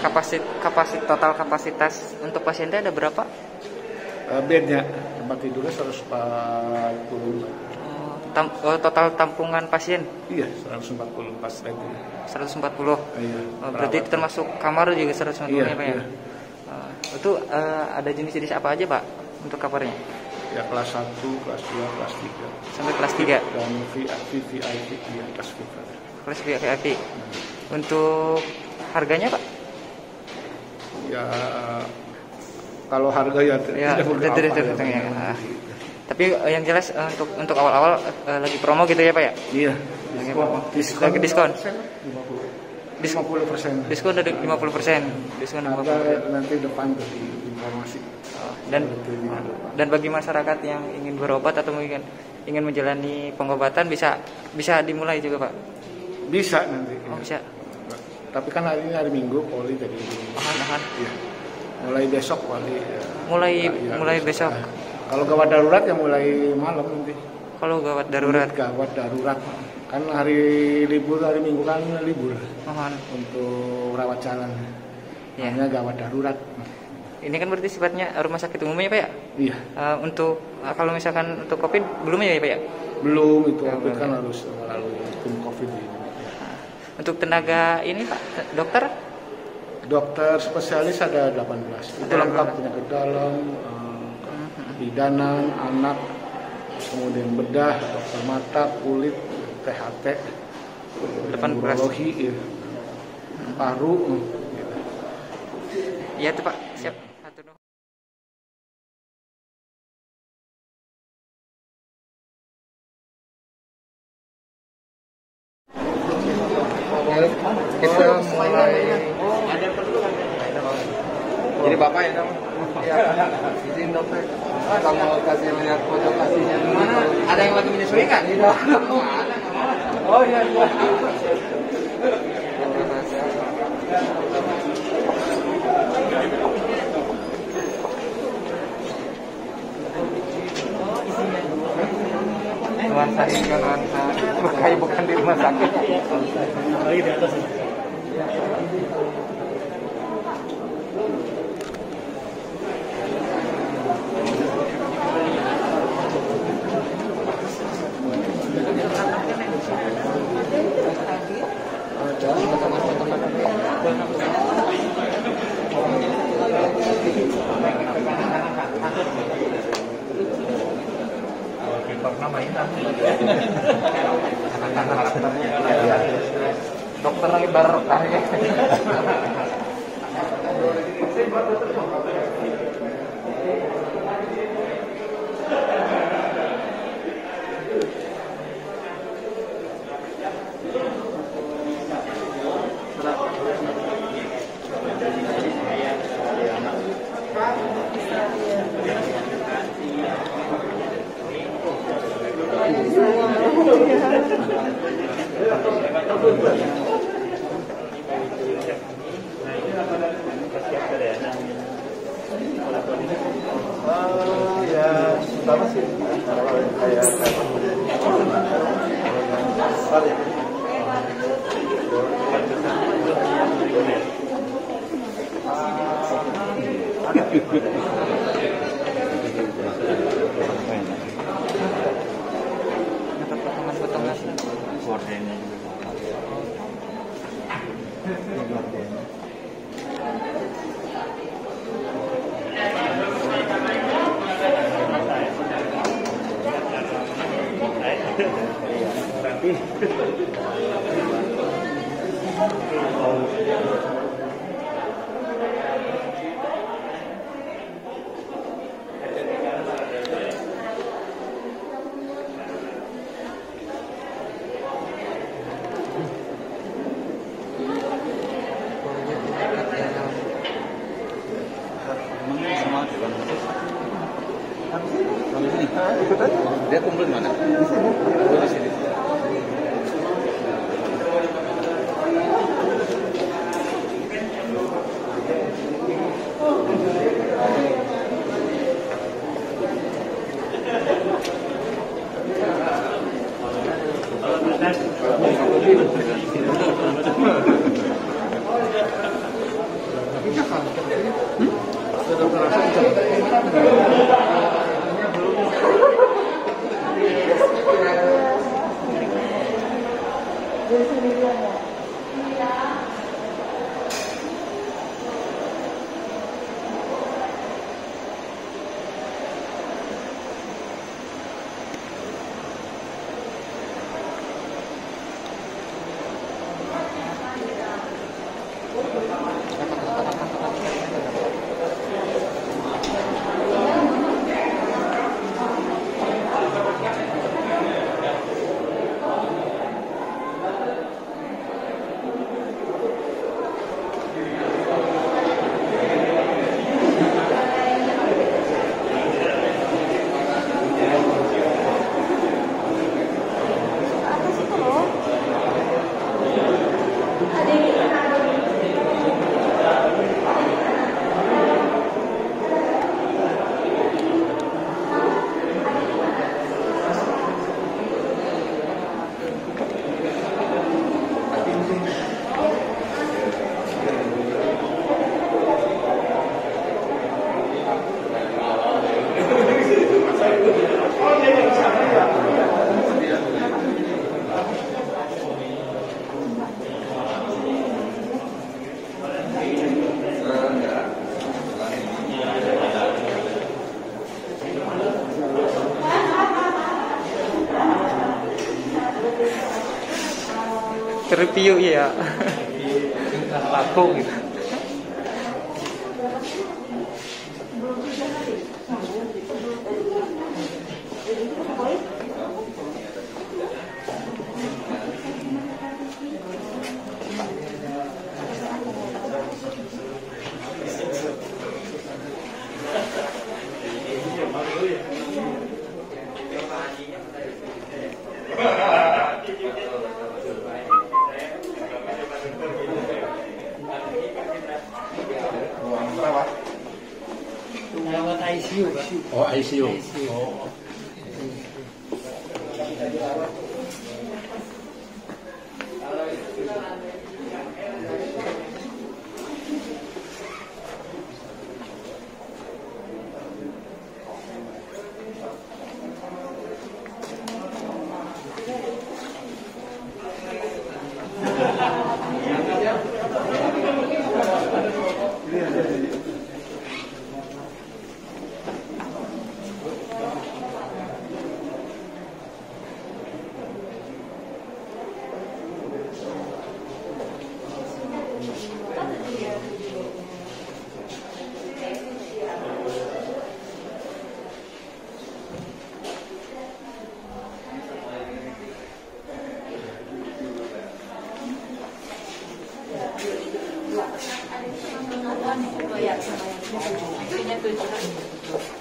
Total kapasitas untuk pasiennya ada berapa? Bednya tempat tidurnya 140. Total tampungan pasien? Iya, 140 pasien. 140? Iya. Berarti itu termasuk kamar juga 140 ya, Pak? Iya. Itu ada jenis-jenis apa aja, Pak, untuk kamarnya? Ya, kelas 1, kelas 2, kelas 3. Sampai kelas 3? Dan VIP, ya, kelas VIP. Kelas VIP. Untuk harganya, Pak? Ya, kalau harga ya tidak. Tapi yang jelas untuk awal-awal lagi promo gitu ya, Pak ya? Iya. Diskon. Diskon dari 50%. Diskon nanti depan dari informasi. Dan bagi masyarakat yang ingin berobat atau mungkin ingin menjalani pengobatan bisa dimulai juga, Pak. Bisa nanti. Oh, bisa. Tapi kan hari ini hari Minggu, poli jadi. Iya. Mulai besok poli. Mulai besok. Kalau gawat darurat ya mulai malam nanti. Kalau gawat darurat? Gawat darurat. Kan hari libur, hari Minggu kan libur. Mohon. Untuk rawat jalan. Ya. Hanya gawat darurat. Ini kan berarti sifatnya rumah sakit umumnya, Pak ya? Iya. Untuk kalau misalkan untuk COVID belum ya, Pak ya? Belum, itu COVID kan harus melalui tim COVID ini. Untuk tenaga ini, Pak, dokter? Dokter spesialis ada 18. Itu lengkap, penyakit dalam, bidanan, anak, kemudian bedah, dokter mata, kulit, THT, urologi, paru. Iya tuh, Pak, siap. Kita mulai. Jadi bapak ya, kamu? Iya. Izin dokter. Kamu kasih melihat foto kasihnya. Mana? Ada yang lagi menyusui kan? Tidak. Oh iya. Nuansa ini kan nuansa berkait bukan di rumah sakit. Lagi di atas. Dokter lagi baru tanya. Dia kumpul di mana? Di sini. Jadi sendirian ya? Iya. Review ya, laku gitu. Oh, ICU. Oh.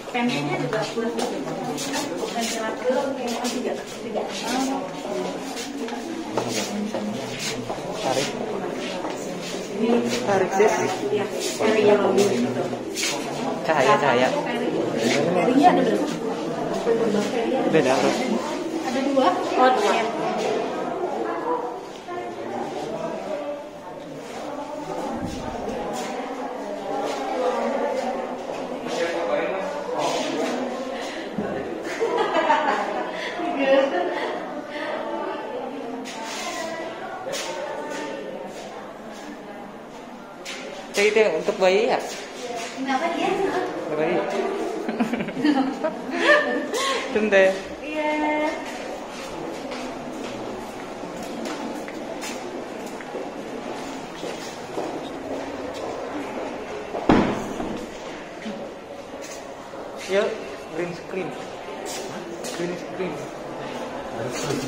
Pengennya juga kurang bukan terlalu tidak tarik sih cahaya beda ada dua itu untuk bayi ya? Kenapa dia? Untuk bayi? Tentu. Iya. Yuk, green screen. Green screen. Terima kasih.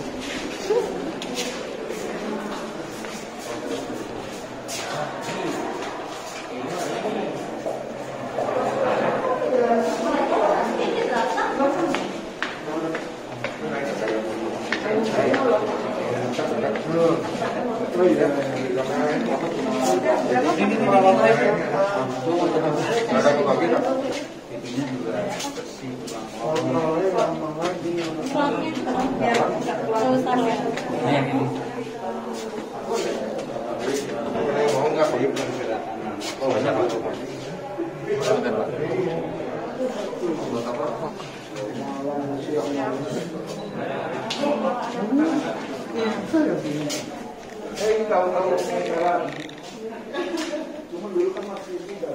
saya ingin tahu-tahu saya jalan. Cuma dulu kan masih muda.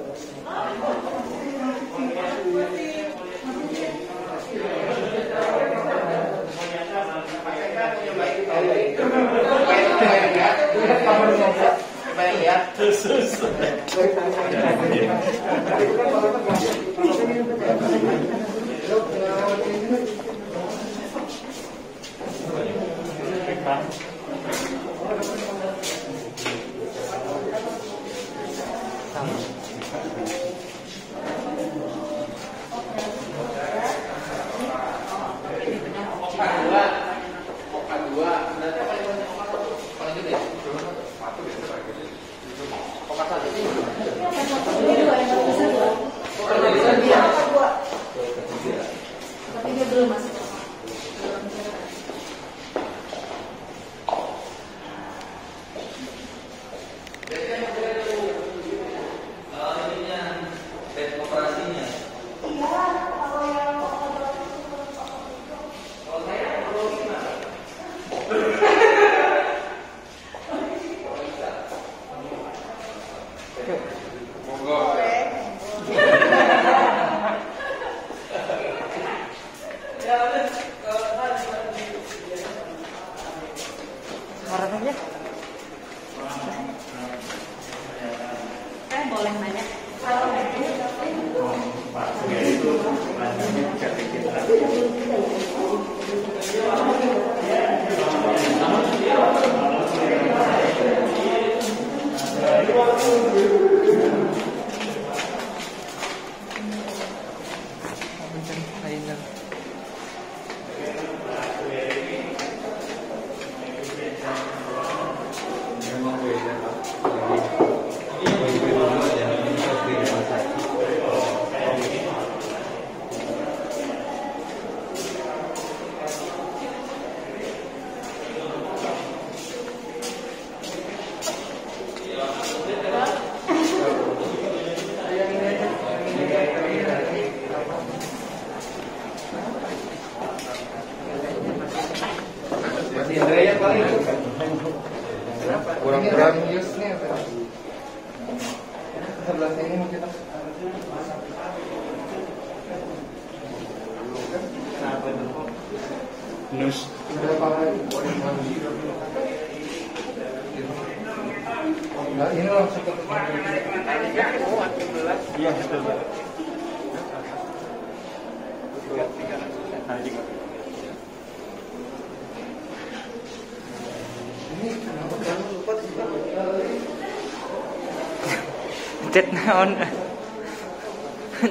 Cet naon,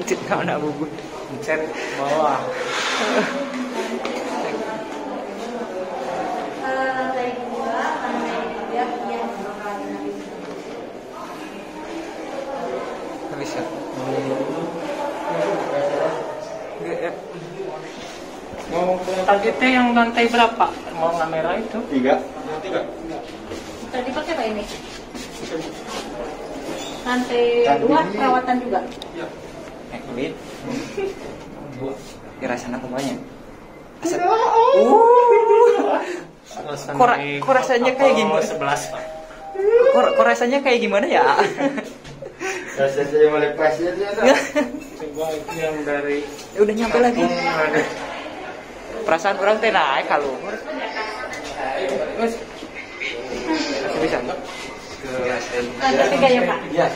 cet naon aku buat, cet bawah. Targetnya yang lantai berapa? Mau kamera itu? 3. Tadi pakai apa ini? Lantai 2 perawatan juga? Iya. Kulit. Rasanya aku banyak. Kok rasanya kayak gimana? 11 Pak. Kok rasanya kayak gimana ya? Rasanya mulai pasnya dia. Coba itu yang dari. Udah nyampe lagi. Perasaan orang teh naik kalau. Bisa enggak? Lantai 3 ya Pak? Iya,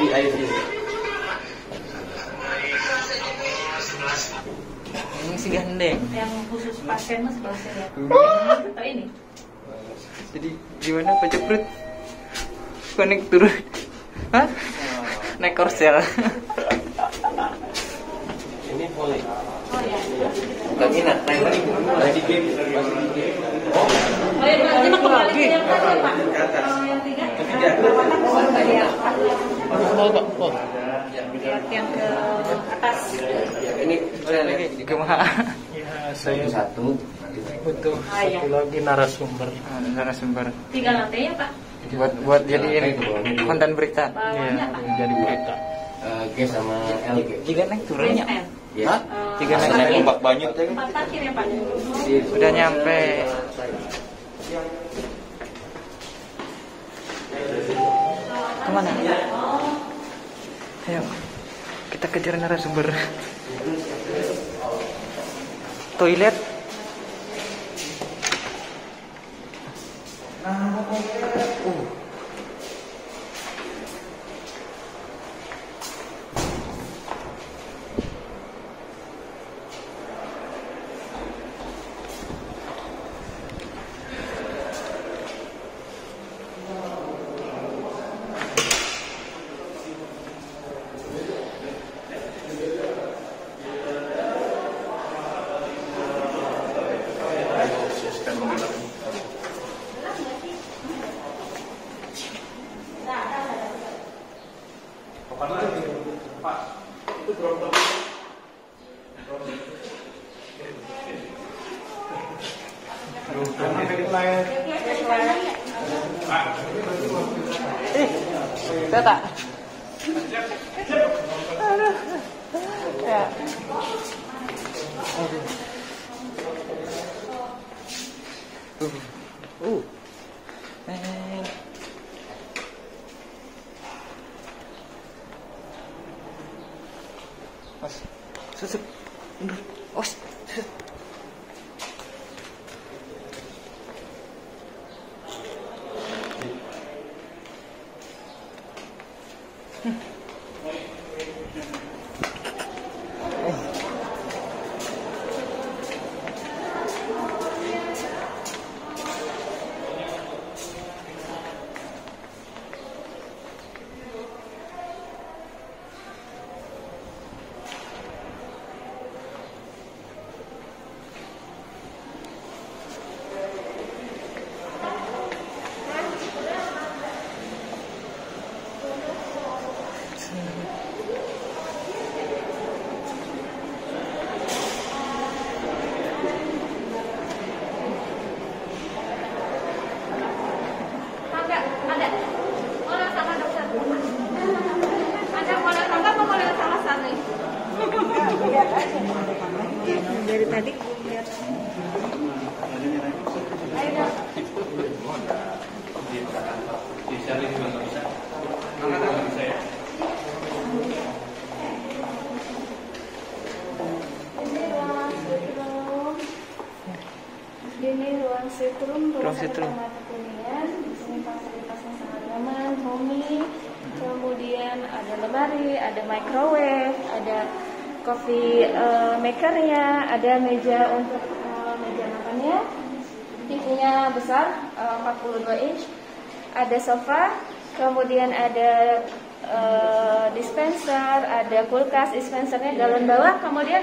di air ini. Ini si gandeng. Yang khusus pasien mas pasien ya? Atau ini? Jadi gimana Pak Ceprut? Kok naik turun? Hah? Naik korsel. Ini boleh. Oh ya? Bukan minat, naik lagi. Masih di game. Oh ya, nanti mah kembali yang atas Pak? Yang 3? Yang ke atas. Ini lagi juga mahal. Saya satu. Butuh satu lagi narasumber. Narasumber. 3 lantai ya Pak? Buat jadi konten berita. Jadi berita. G sama LG. 3 naik turunnya. Hah? 3 naik ombak banyu. 4 parkir ya Pak. Sudah nyampe. kemana? Ayo, kita kejar narasumber. Toilet. Ada meja untuk meja makannya, TV-nya besar 42 inch, ada sofa, kemudian ada dispenser, ada kulkas, dispensernya galon bawah, kemudian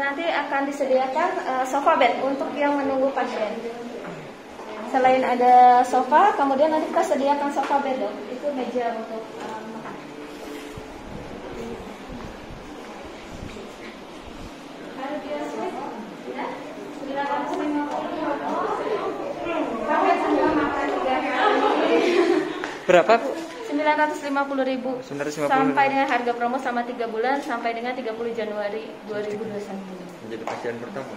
nanti akan disediakan sofa bed untuk yang menunggu pasien. Selain ada sofa, kemudian nanti kita sediakan sofa bed dong, itu meja untuk berapa Bu? 950.000 sampai dengan harga promo selama 3 bulan sampai dengan 30 Januari 2021. Menjadi pasien pertama.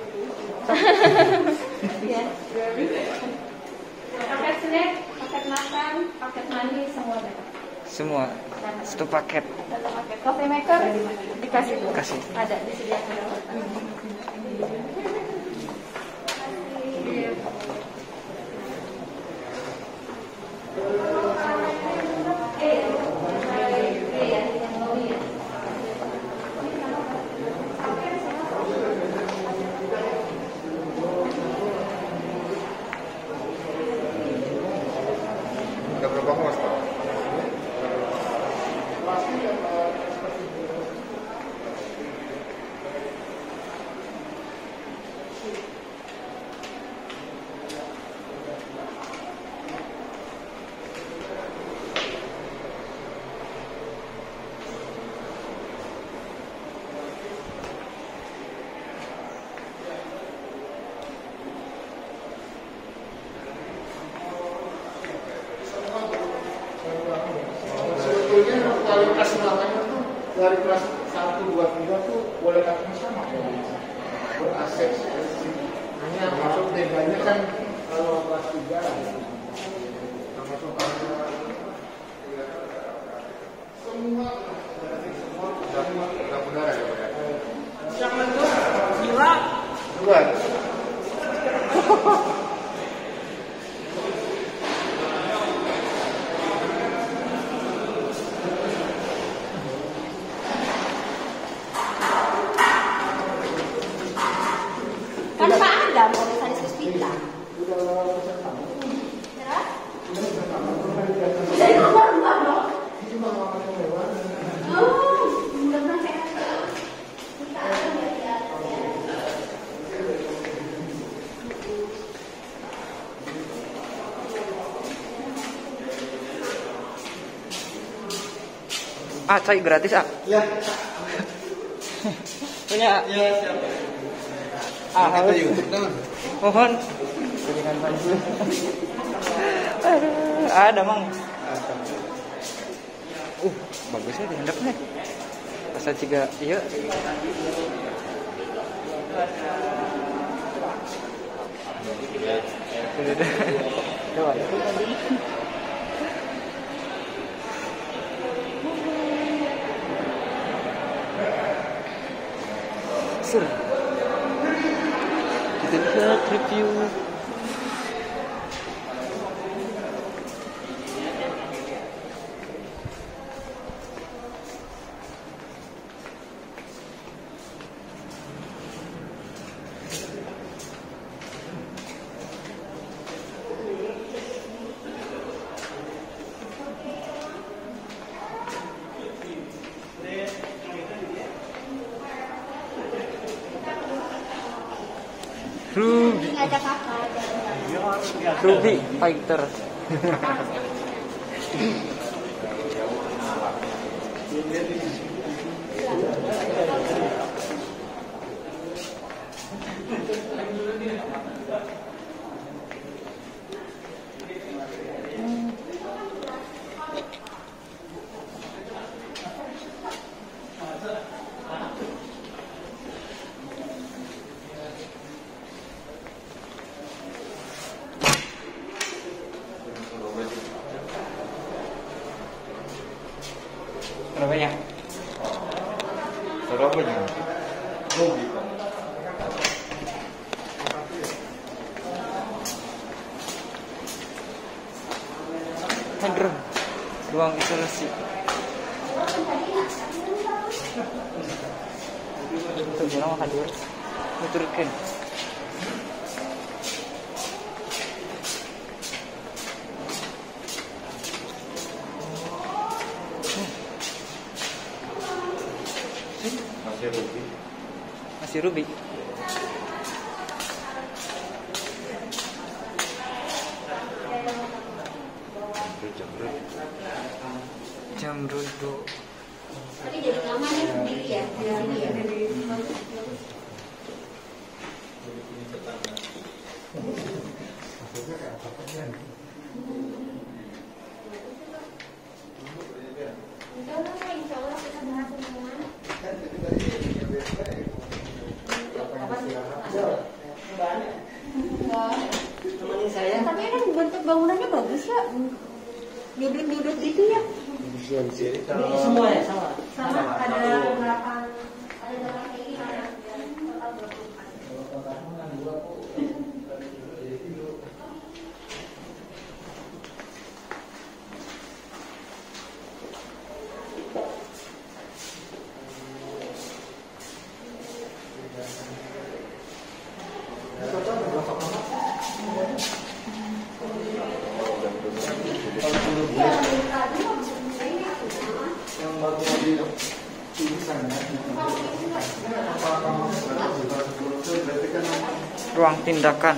Ya. Paket snack, paket makan, paket mandi semua ada. Semua. Satu paket. Satu paket. Coffee maker dikasih Bu. Kasih. Ada disediakan. Kalau kelas 3 ya. Sama-sama. Kan Pak ada mau misalnya kita. Ah, cai gratis, ah. Ya. Punya. Ya, siap. Ah, kita YouTube, teman. Mohon. Dengan panci. Ada, Mang. Bagusnya dihendapnya. Pasal ciga, iya. Sudah. Kita lihat review. Ruby Fighter. Ruang isolasi. Itu bilang hadir. Nuturkan. Masih ruby. Masih ruby. Jam duduk. Tapi jadi lama nih sendiri ya, di sini ya. Saya. Tapi kan bentuk bangunannya bagus ya. Nyudut-nyudut itu ya. Jadi semua ya sama. Sama ada berapa? Ada berapa ini ada? Ruang tindakan. Dina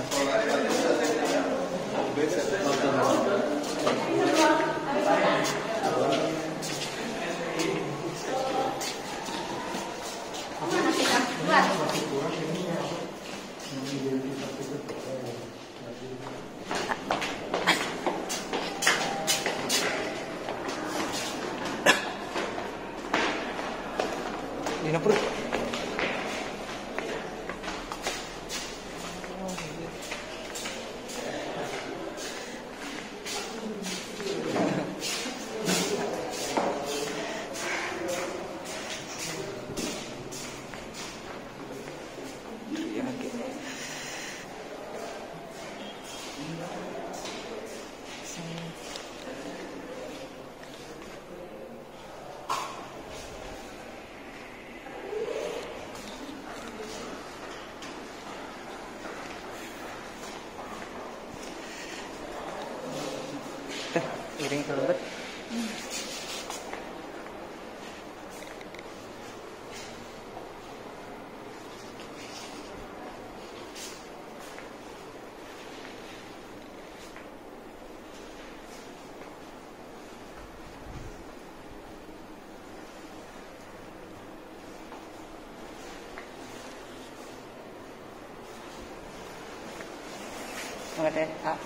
miring ke lembut. Oke, ah.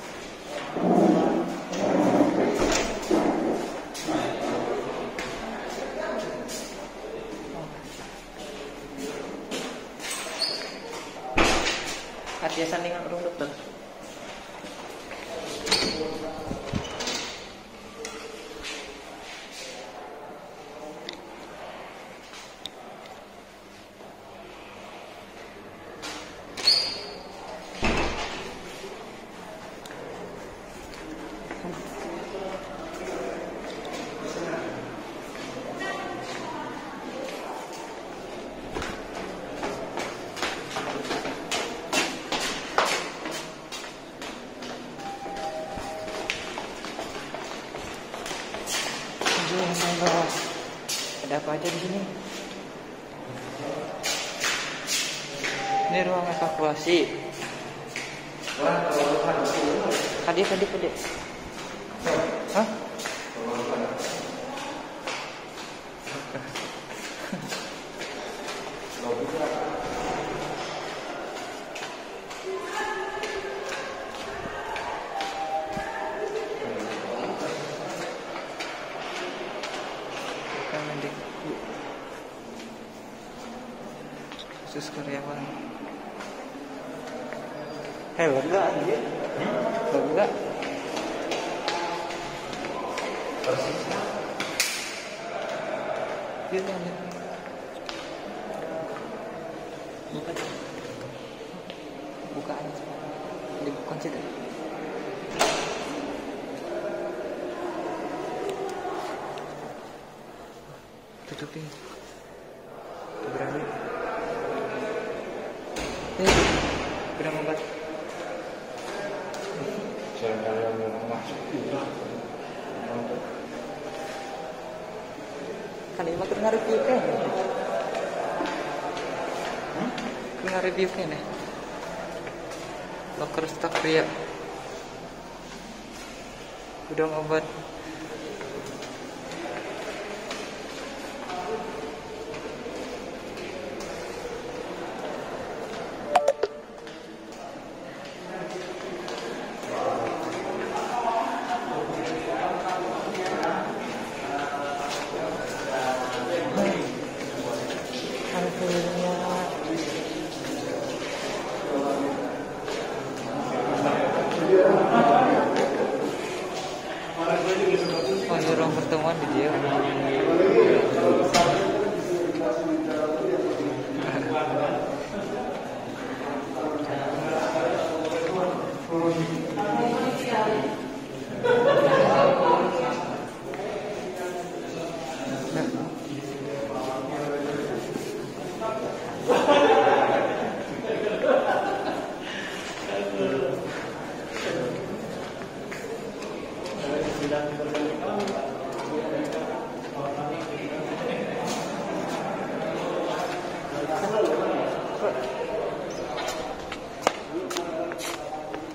Adiasan dengan urung dokter. Ada apa aja di sini? Ini ruang evakuasi. Tadi. Hah? Khusus karyawan. Lega aja. Lega. Persis. Bukaan. Dibuka aja deh. Tutupin. Berani. Ini gudang obat. Saya mau masuk juga. Kan ini makin nge-review kan? Nge-review kan ya? Locker stock pria. Gudang obat. Ruang pertemuan di dia.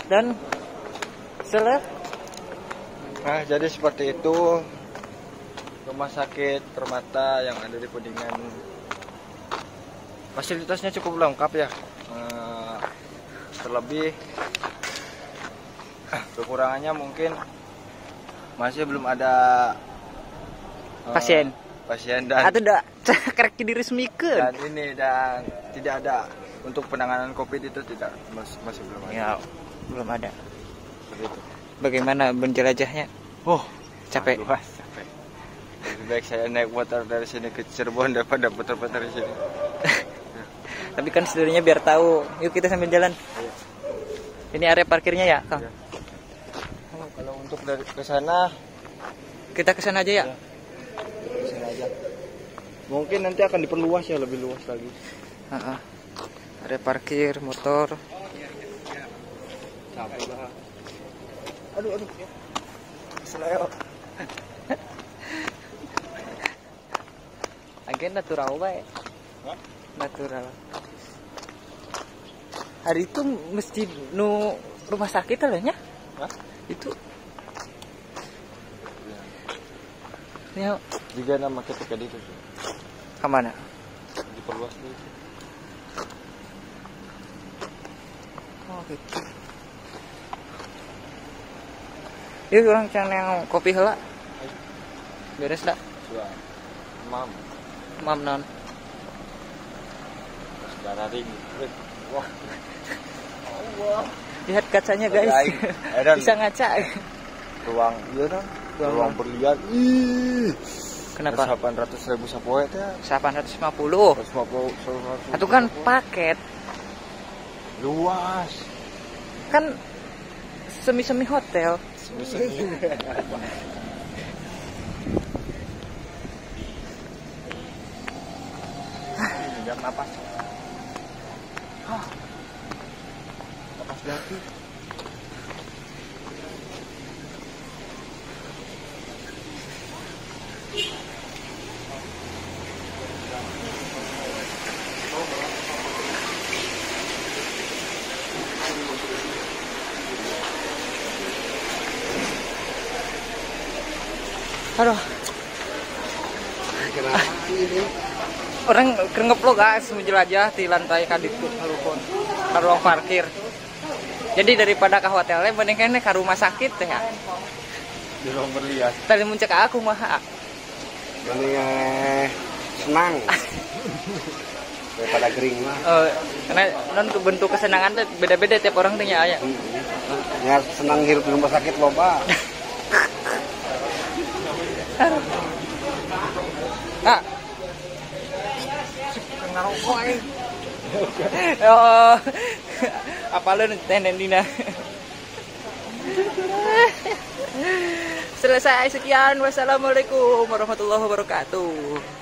Dan selesai. Nah, jadi seperti itu rumah sakit Permata yang ada di Kuningan. Fasilitasnya cukup lengkap ya. Terlebih kekurangannya mungkin masih belum ada pasien dan atau tidak kerek diresmikan. Dan ini dan tidak ada untuk penanganan Covid itu tidak masih belum ada. Ya, belum ada. Begitu. Bagaimana menjelajahnya? Oh, capek. Aduh, capek. Lebih baik saya naik motor dari sini ke Cirebon daripada putar-putar di sini. Tapi kan seluruhnya biar tahu. Yuk kita sambil jalan. Iya. Ini area parkirnya ya, Kang? Iya. Kalau untuk dari ke sana kita ke sana aja ya. Kesana aja. Mungkin nanti akan diperluas ya, lebih luas lagi. Ada parkir motor. Sampai. Aduh. Seleo. Agen natural bae. Natural. Hari itu masjid nu rumah sakit lah nya. Itu. Ya. Juga nama ketika di itu. Kemana? Diperluas dulu. Oh gitu. Iya orang yang kopi hela. Beres dah. Mam non. Saudara ring. Wah. Allah. Lihat kacanya guys. Bisa ngaca. Ruang iya non. Ruang berlian. Ih. Kenapa? 800.000 sapoe teh. 850. 150. Itu kan paket. Luas. Kan semi-semi hotel. Napas. Hah. Napas lagi. Aduh. Kenapa ini? Orang ngeplok guys, menjelajah di lantai kadipun harupun. Ke ruang parkir. Jadi daripada ke hotelnya mending kene ke rumah sakit teh ya. Di ruang berlian. Tadi muncak aku mah. Mending senang. Daripada gering mah. Karena non bentuk kesenangan beda-beda tiap orang teh nya aya. Ya senang hirup di rumah sakit loba. Ah, kena rokok eh. Oh, apa lu tenen Dina? Selesai sekian. Wassalamualaikum warahmatullahi wabarakatuh.